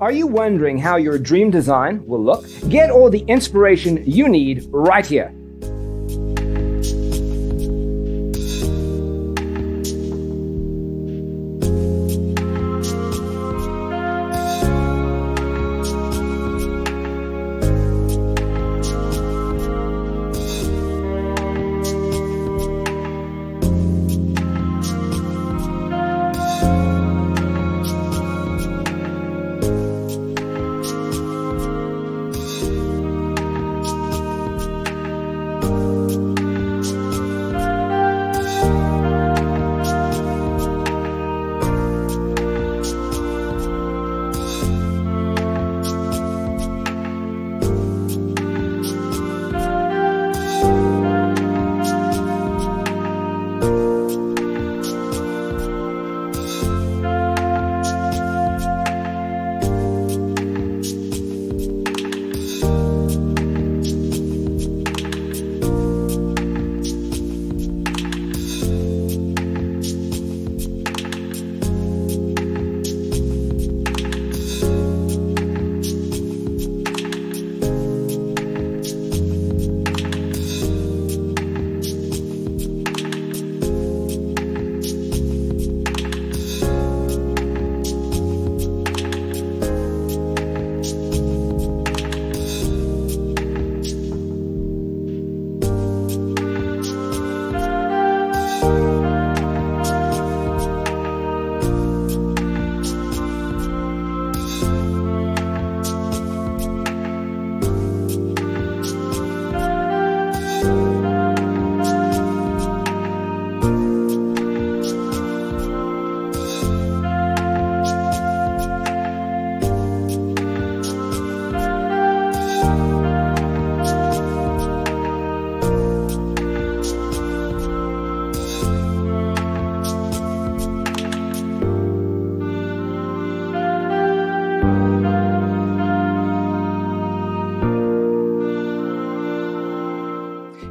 Are you wondering how your dream design will look? Get all the inspiration you need right here.